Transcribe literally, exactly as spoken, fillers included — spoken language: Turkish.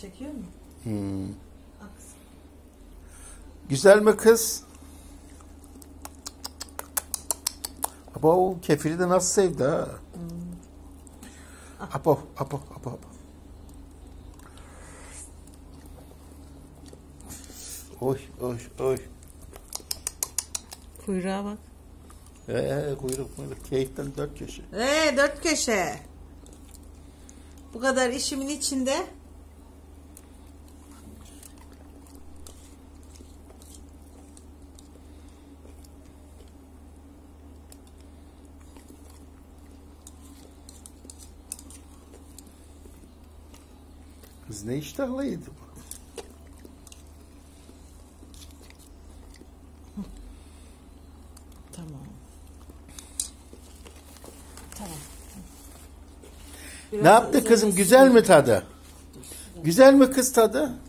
Çekiyor mu? Hmm. Güzel mi kız? Aba o kefiri de nasıl sevdi ha? Aba, aba, aba, aba. Oy, oy, oy. Kuyruğa bak. Eee kuyruk kuyruk. Keyiften dört köşe. Eee dört köşe. Bu kadar işimin içinde. Kız ne iştahlıydı bu. Tamam. Tamam. Biraz ne yaptı kızım? Güzel mi tadı? Güzel mi kız tadı?